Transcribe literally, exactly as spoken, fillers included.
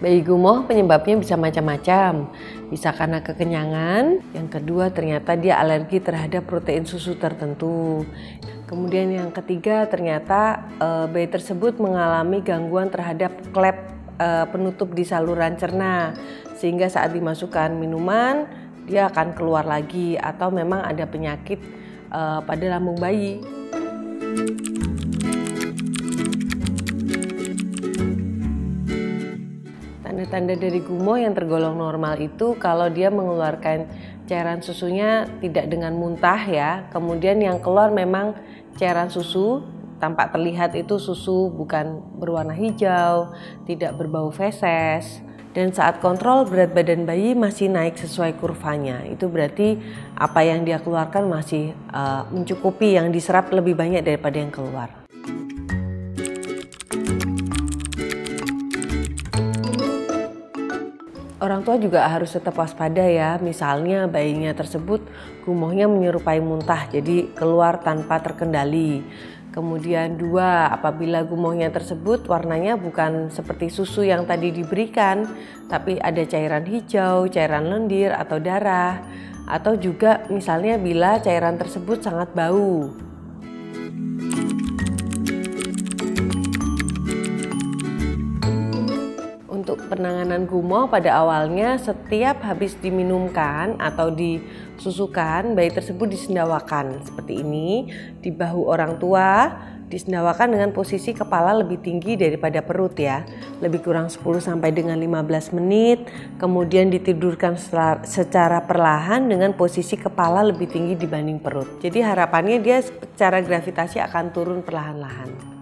Bayi gumoh penyebabnya bisa macam-macam, bisa karena kekenyangan, yang kedua ternyata dia alergi terhadap protein susu tertentu, kemudian yang ketiga ternyata e, bayi tersebut mengalami gangguan terhadap klep e, penutup di saluran cerna, sehingga saat dimasukkan minuman dia akan keluar lagi, atau memang ada penyakit e, pada lambung bayi. Tanda dari gumoh yang tergolong normal itu kalau dia mengeluarkan cairan susunya tidak dengan muntah ya, kemudian yang keluar memang cairan susu, tampak terlihat itu susu bukan berwarna hijau, tidak berbau feses, dan saat kontrol berat badan bayi masih naik sesuai kurvanya, itu berarti apa yang dia keluarkan masih uh, mencukupi, yang diserap lebih banyak daripada yang keluar. Orang tua juga harus tetap waspada ya, misalnya bayinya tersebut gumohnya menyerupai muntah, jadi keluar tanpa terkendali. Kemudian dua, apabila gumohnya tersebut warnanya bukan seperti susu yang tadi diberikan, tapi ada cairan hijau, cairan lendir atau darah, atau juga misalnya bila cairan tersebut sangat bau. Penanganan gumoh pada awalnya setiap habis diminumkan atau disusukan, bayi tersebut disendawakan seperti ini di bahu orang tua, disendawakan dengan posisi kepala lebih tinggi daripada perut ya, lebih kurang sepuluh sampai dengan lima belas menit, kemudian ditidurkan secara perlahan dengan posisi kepala lebih tinggi dibanding perut. Jadi harapannya dia secara gravitasi akan turun perlahan-lahan.